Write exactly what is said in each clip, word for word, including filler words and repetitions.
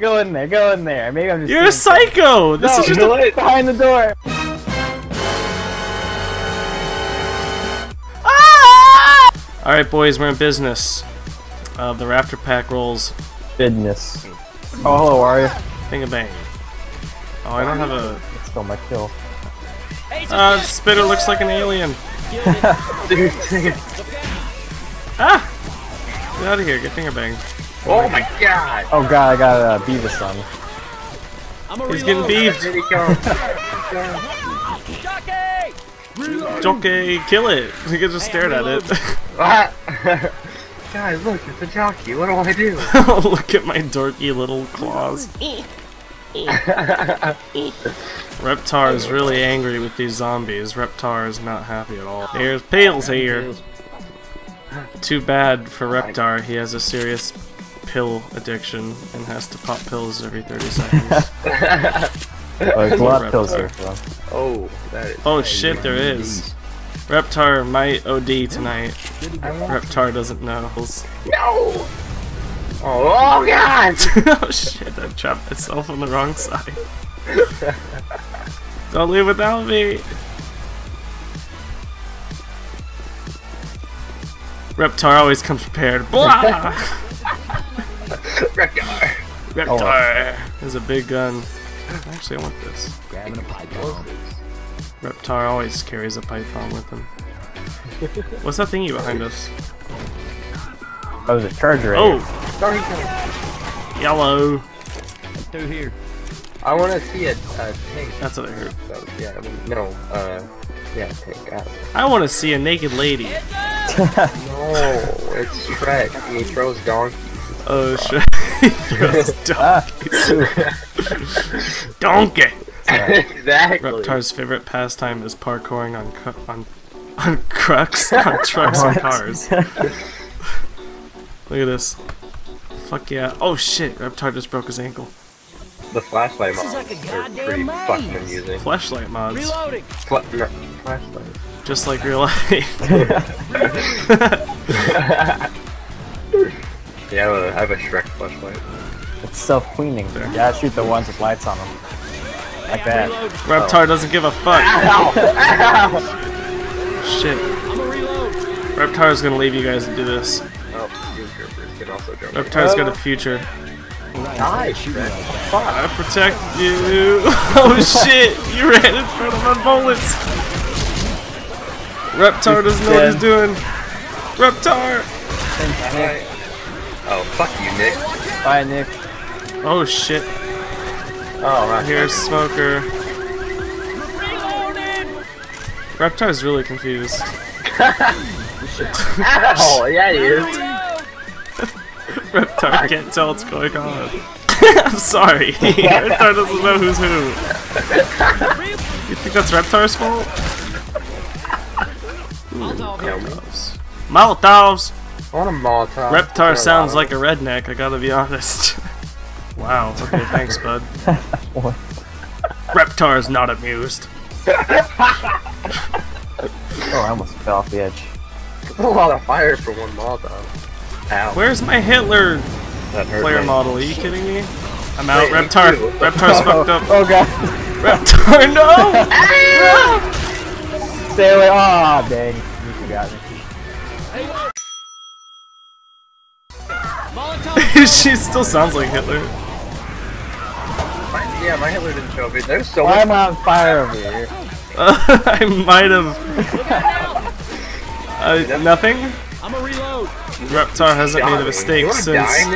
Go in there, go in there. Maybe I'm just. You're a psycho. Something. This no, is just no, a... behind the door. Ah! All right, boys, we're in business. Uh, the rafter pack rolls. Business. Oh, hello, are you? Bing a bang. Oh, I don't have a. Let's go, my kill. Uh, Spitter looks like an alien. Dude, dude. Ah! Get out of here, get finger banged. Oh, oh my god! Oh god, I got a uh, Beavis on. I'm He's reload. Getting beaved. Jockey, kill it! He could just hey, stared at it. Guys, look, it's a jockey, what do I do? Look at my dorky little claws. Reptar is really angry with these zombies. Reptar is not happy at all. There's Pills here. Too bad for Reptar, he has a serious pill addiction and has to pop pills every thirty seconds. Oh, there's a lot of pills here, bro. Oh, that is oh shit, there is. Reptar might O D tonight. Reptar doesn't know. No! Oh god! Oh shit, I trapped myself on the wrong side. Don't leave without me! Reptar always comes prepared. Reptar! Reptar! Oh. There's a big gun. Actually, I want this. Grabbing a python. Reptar always carries a python with him. What's that thingy behind us? That was a charger. Oh! Right here. Yellow! Through here. I want to see a, a pig. That's what I heard. So, yeah, I mean, no, uh, yeah, pig. I want to see a naked lady. No, it's Shrek. He throws donkeys. Oh, Shrek. He throws donkeys. Donkey! Exactly. Reptar's favorite pastime is parkouring on cru on, on crux, on trucks, on cars. Look at this. Fuck yeah. Oh shit, Reptar just broke his ankle. The flashlight mods like are pretty maze. Fucking amusing. Flashlight mods. Reloading. Fla no, flashlight. Just like real life. Yeah, I have a Shrek flashlight. It's self-cleaning there. Yeah, I shoot the ones with lights on them. Like that. Reptar oh. doesn't give a fuck. Ow! Ow! Shit. Reptar's gonna leave you guys to do this. Oh, you troopers can also jump. Reptar's oh. got a future. Die, Shrek. Fuck. I protect you. Oh shit! You ran in front of my bullets. Reptar doesn't know what he's doing. Reptar. Thanks, Nick. Oh fuck you, Nick. Bye, Nick. Oh shit. Oh, right. Here's Smoker. Reptar's really confused. Oh yeah, he is. Reptar can't tell what's going on. I'm sorry. Reptar doesn't know who's who. You think that's Reptar's fault? Molotovs. Molotovs! I want a Molotov. Reptar sounds like a redneck, I gotta be honest. Wow, okay, thanks, bud. What? Reptar's not amused. Oh, I almost fell off the edge. That's a lot of fire for one Molotov. Ow. Where's my Hitler player me. model? Are you kidding me? I'm out. Wait, Reptar. Reptar's oh, fucked up. Oh god. Reptar, no! Stay away. Aw, oh, dang. You forgot me. She still sounds like Hitler. My, yeah, my Hitler didn't show me. There's so much. I'm on fire over here. Uh, I might have. Uh, nothing? I'm a reload. Reptar hasn't made a mistake since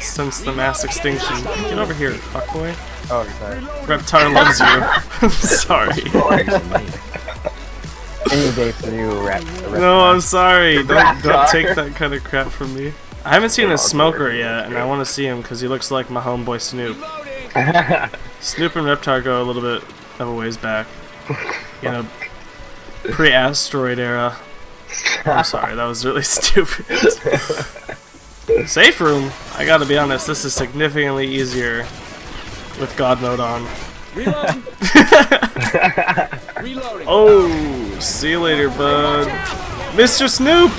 since the mass extinction. Get over here, fuckboy. Oh, sorry. Reptar loves you. I'm sorry. Any day for you, Reptar. No, I'm sorry. Don't don't take that kind of crap from me. I haven't seen a Smoker yet, and I want to see him because he looks like my homeboy Snoop. Snoop and Reptar go a little bit of a ways back. You know, pre-asteroid era. I'm sorry, that was really stupid. Safe room? I gotta be honest, this is significantly easier with God mode on. Reload. Reloading. Oh, see you later, bud. Mister Snoop!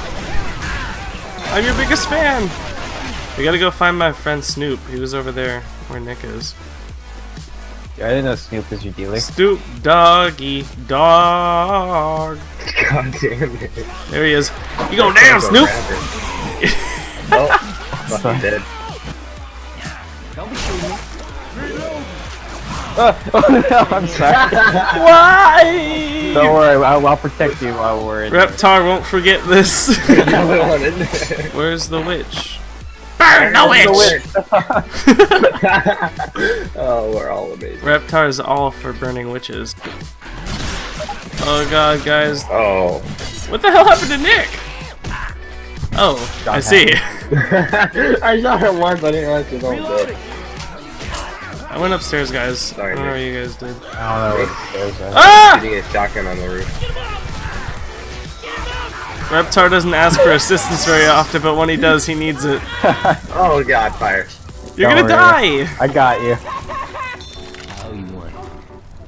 I'm your biggest fan! We gotta go find my friend Snoop. He was over there where Nick is. Yeah, I didn't know Snoop is your dealer. Snoop doggy dog. God damn it. There he is. You go down, Snoop! Nope. Fucking dead. Don't be shooting me. Oh, oh no, I'm sorry. Why? Don't worry, I'll, I'll protect you while we're in Reptar there. Won't forget this. Where's the witch? Burn the witch! The witch. Oh, we're all amazing. Reptar is all for burning witches. Oh god, guys. Oh. What the hell happened to Nick? Oh, shot I see. I shot her once, I didn't realize she was all dead. I went upstairs, guys. Sorry, I don't know what you guys did. Oh, that was upstairs. Ah! Getting a shotgun on the roof. Reptar doesn't ask for assistance very often, but when he does, he needs it. Oh god, fire. You're don't gonna worry. Die! I got you. Oh, you won.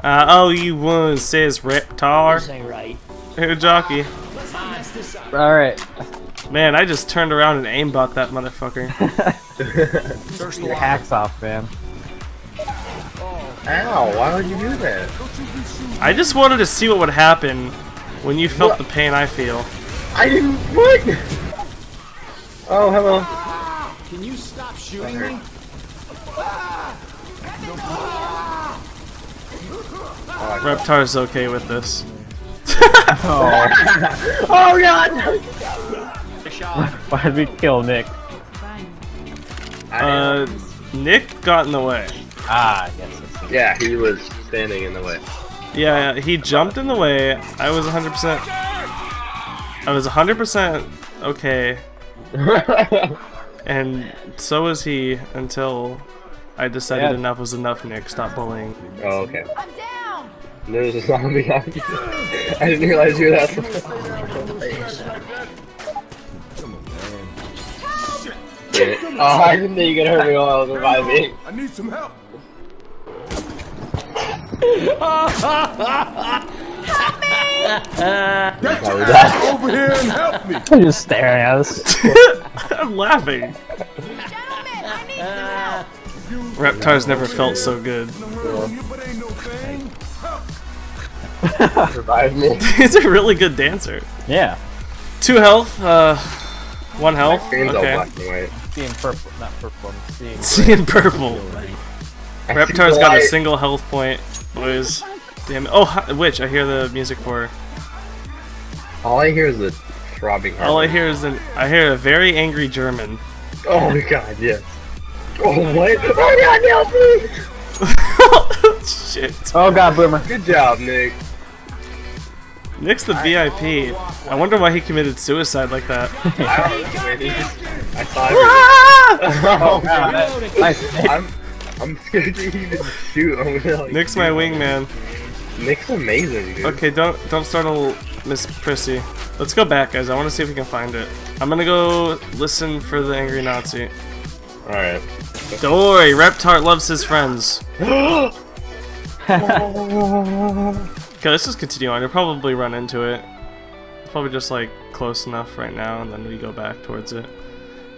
Uh, oh, you won, says Reptar. This ain't right. Hey, jockey. Alright. Man, I just turned around and aimbot that motherfucker. Your the hack's off, man. Ow, why would you do that? I just wanted to see what would happen when you felt what? The pain I feel. I didn't. What? Oh, hello. Can you stop shooting me? Oh, Reptar's okay with this. Oh. Oh god! Why did we kill Nick? Uh, Nick got in the way. Ah, yes. yes. Yeah, he was standing in the way. Yeah, he jumped in the way. I was one hundred percent. I was one hundred percent okay. And so was he until I decided yeah. enough was enough. Nick, stop bullying. Oh, okay. I'm down. There's a zombie behind you. I didn't realize you were that. Oh, I didn't think you could hurt me while I was reviving. I need some help. Help me! Get your ass over here and help me! I'm just staring at us. I'm laughing. Gentlemen, I need some help. Reptar's never felt so good. Revive me. He's a really good dancer. Yeah. Two health. Uh, one health. Okay. See in purple, not purple. See in purple. Reptar's got a single health point, boys. Damn it. Oh, witch, I hear the music for her. All I hear is the throbbing heart. All I hear is an, I hear a very angry German. Oh my god, yes. Oh, what? Oh god, help me! Shit. Oh god, Boomer. Good job, Nick. Nick's the V I P. I wonder why he committed suicide like that. I thought I nice. I'm, I'm scared to even shoot. I'm gonna, like, Nick's my wingman. Nick's amazing, dude. Okay, don't don't startle Miss Prissy. Let's go back, guys. I want to see if we can find it. I'm gonna go listen for the angry Nazi. All right. Don't worry, Reptar loves his friends. Okay, let's just continue on. You'll probably run into it. Probably just like close enough right now, and then we go back towards it.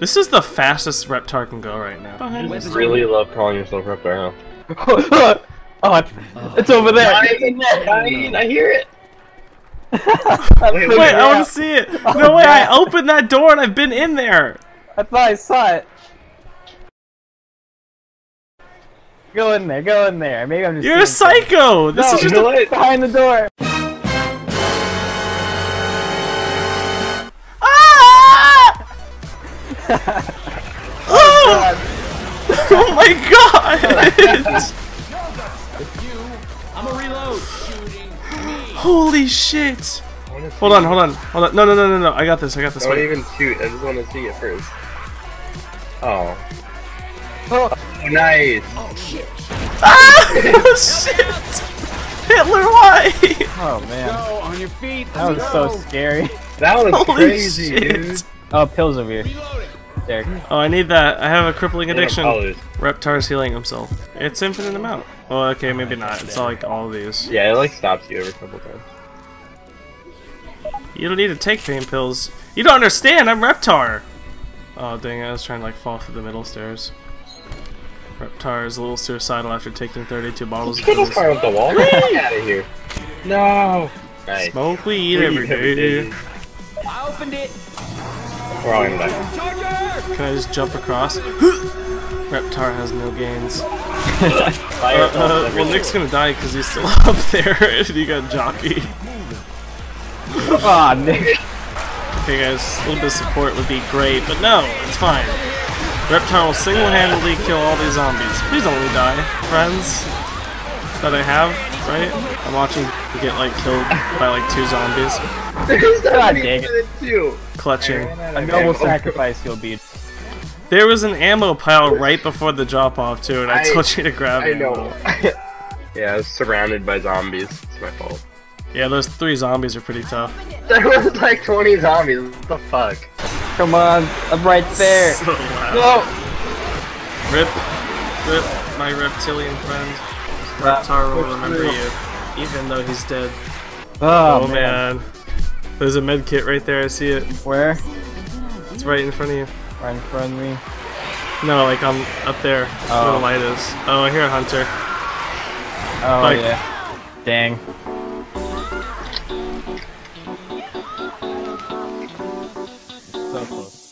This is the fastest Reptar can go right now. You just really love calling yourself Reptar, huh? Oh, it's, oh, it's over there! Dying, dying, I hear it! Wait, wait I want to see it! Oh, no way, God. I opened that door and I've been in there! I thought I saw it. Go in there, go in there. Maybe I'm just You're a psycho! Something. This no, is just a... behind the door! Ah! Oh! Oh my god! Holy shit! Hold on, hold on, hold on. No, no, no, no, no. I got this, I got this. Don't even shoot, I just want to see it first. Oh. Oh, nice! Oh shit! Ah! Oh shit! Hitler, why? Oh man. Go on your feet. That was go. So scary. That was Holy crazy, shit. Dude. Oh, pills over here. Derek. Oh, I need that. I have a crippling addiction. Yeah, Reptar's healing himself. It's infinite amount. Oh, okay, maybe not. It's all, like all of these. Yeah, it like stops you every couple times. You don't need to take pain pills. You don't understand. I'm Reptar. Oh dang it, I was trying to like fall through the middle stairs. Reptar is a little suicidal after taking thirty-two bottles of pills. Fire up the wall. Get out of here. No. Nice. Smoke weed every day. I opened it. We're all in back. Can I just jump across? Reptar has no gains. Fire uh, uh, well, Nick's gonna die because he's still up there and he got jockeyed. Aw, oh, Nick. Okay guys, a little bit of support would be great, but no, it's fine. Reptar will single-handedly kill all these zombies. Please don't let me die, friends. That I have, right? I'm watching you get like killed by like two zombies. God dang it. Too. Clutching. A noble sacrifice he'll be. There was an ammo pile right before the drop-off too, and I, I told you to grab it. I ammo. know. Yeah, I was surrounded by zombies. It's my fault. Yeah, those three zombies are pretty tough. There was like twenty zombies. What the fuck? Come on, I'm right there. So no. Rip, rip, my reptilian friend. Reptar will remember you, even though he's dead. Oh, oh man. man, there's a med kit right there. I see it. Where? It's right in front of you. Right in front of me. No, like I'm up there. Oh. Where the light is. Oh, I hear a hunter. Oh Bye. yeah. Dang. So close.